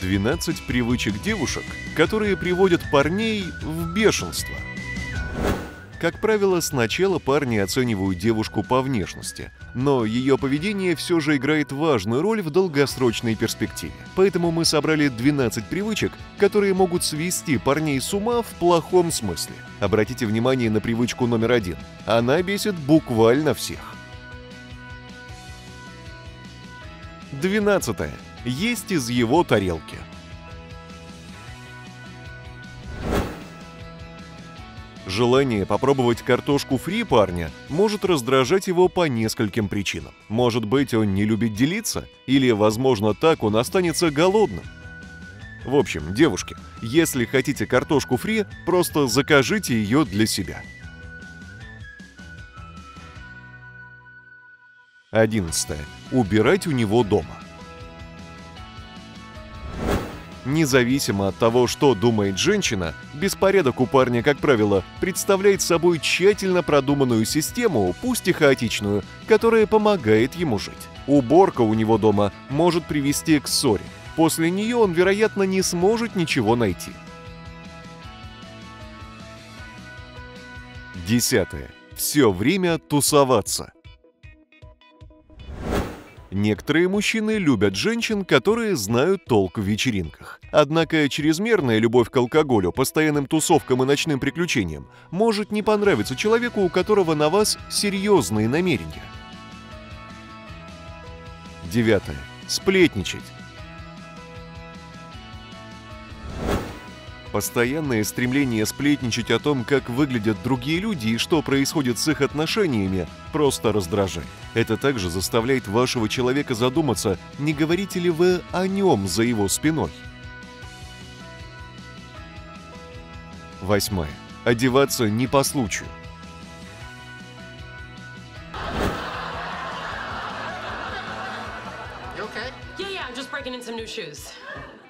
12 привычек девушек, которые приводят парней в бешенство. Как правило, сначала парни оценивают девушку по внешности, но ее поведение все же играет важную роль в долгосрочной перспективе. Поэтому мы собрали 12 привычек, которые могут свести парней с ума в плохом смысле. Обратите внимание на привычку номер 1. Она бесит буквально всех. 12. Есть из его тарелки. Желание попробовать картошку фри парня может раздражать его по нескольким причинам. Может быть, он не любит делиться, или, возможно, так он останется голодным. В общем, девушки, если хотите картошку фри, просто закажите ее для себя. 11. Убирать у него дома. Независимо от того, что думает женщина, беспорядок у парня, как правило, представляет собой тщательно продуманную систему, пусть и хаотичную, которая помогает ему жить. Уборка у него дома может привести к ссоре. После нее он, вероятно, не сможет ничего найти. 10. Все время тусоваться. Некоторые мужчины любят женщин, которые знают толк в вечеринках. Однако чрезмерная любовь к алкоголю, постоянным тусовкам и ночным приключениям может не понравиться человеку, у которого на вас серьезные намерения. 9. Сплетничать. Постоянное стремление сплетничать о том, как выглядят другие люди и что происходит с их отношениями, просто раздражает. Это также заставляет вашего человека задуматься, не говорите ли вы о нем за его спиной. 8. Одеваться не по случаю.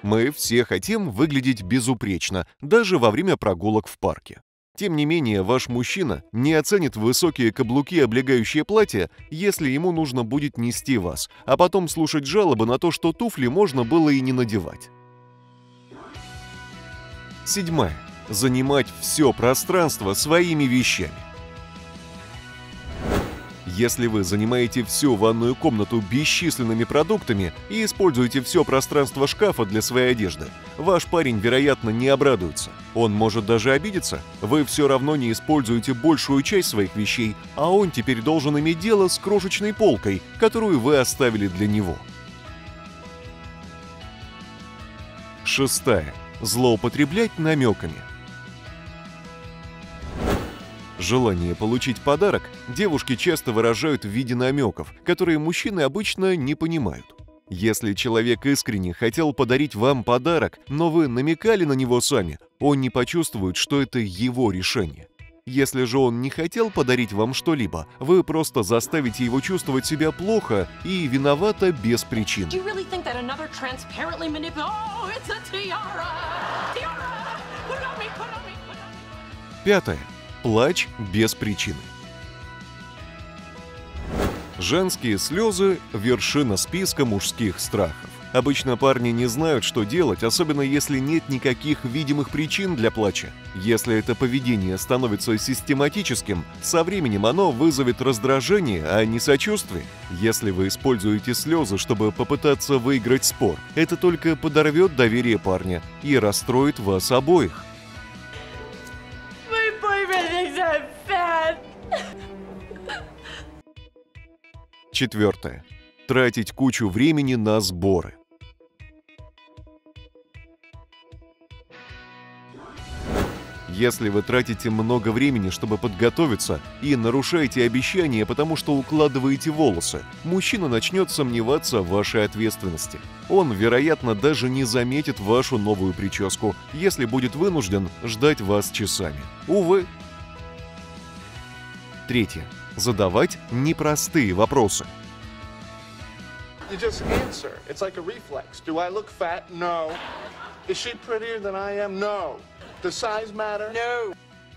Мы все хотим выглядеть безупречно, даже во время прогулок в парке. Тем не менее, ваш мужчина не оценит высокие каблуки, облегающие платье, если ему нужно будет нести вас, а потом слушать жалобы на то, что туфли можно было и не надевать. 7. Занимать все пространство своими вещами. Если вы занимаете всю ванную комнату бесчисленными продуктами и используете все пространство шкафа для своей одежды, ваш парень, вероятно, не обрадуется. Он может даже обидеться. Вы все равно не используете большую часть своих вещей, а он теперь должен иметь дело с крошечной полкой, которую вы оставили для него. 6. Злоупотреблять намеками. Желание получить подарок девушки часто выражают в виде намеков, которые мужчины обычно не понимают. Если человек искренне хотел подарить вам подарок, но вы намекали на него сами, он не почувствует, что это его решение. Если же он не хотел подарить вам что-либо, вы просто заставите его чувствовать себя плохо и виновата без причины. 5. Плач без причины. Женские слезы – вершина списка мужских страхов. Обычно парни не знают, что делать, особенно если нет никаких видимых причин для плача. Если это поведение становится систематическим, со временем оно вызовет раздражение, а не сочувствие. Если вы используете слезы, чтобы попытаться выиграть спор, это только подорвет доверие парня и расстроит вас обоих. 4. Тратить кучу времени на сборы. Если вы тратите много времени, чтобы подготовиться, и нарушаете обещания, потому что укладываете волосы, мужчина начнет сомневаться в вашей ответственности. Он, вероятно, даже не заметит вашу новую прическу, если будет вынужден ждать вас часами. Увы. 3. Задавать непростые вопросы.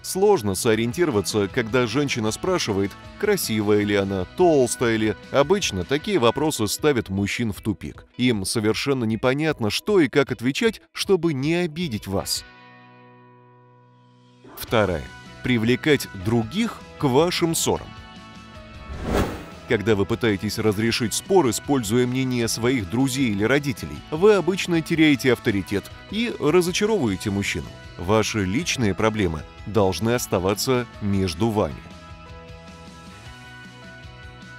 Сложно сориентироваться, когда женщина спрашивает, красивая ли она, толстая ли. Обычно такие вопросы ставят мужчин в тупик. Им совершенно непонятно, что и как отвечать, чтобы не обидеть вас. Вторая. Привлекать других к вашим ссорам. Когда вы пытаетесь разрешить спор, используя мнение своих друзей или родителей, вы обычно теряете авторитет и разочаровываете мужчину. Ваши личные проблемы должны оставаться между вами.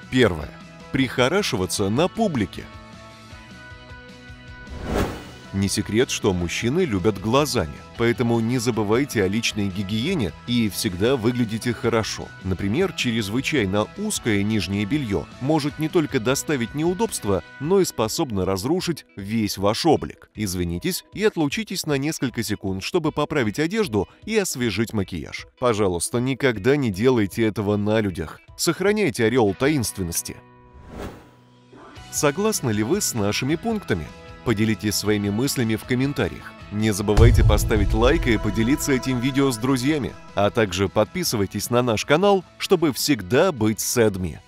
Первое. Прихорашиваться на публике. Не секрет, что мужчины любят глазами, поэтому не забывайте о личной гигиене и всегда выглядите хорошо. Например, чрезвычайно узкое нижнее белье может не только доставить неудобства, но и способно разрушить весь ваш облик. Извинитесь и отлучитесь на несколько секунд, чтобы поправить одежду и освежить макияж. Пожалуйста, никогда не делайте этого на людях. Сохраняйте ореол таинственности. Согласны ли вы с нашими пунктами? Поделитесь своими мыслями в комментариях. Не забывайте поставить лайк и поделиться этим видео с друзьями, а также подписывайтесь на наш канал, чтобы всегда быть с AdMe.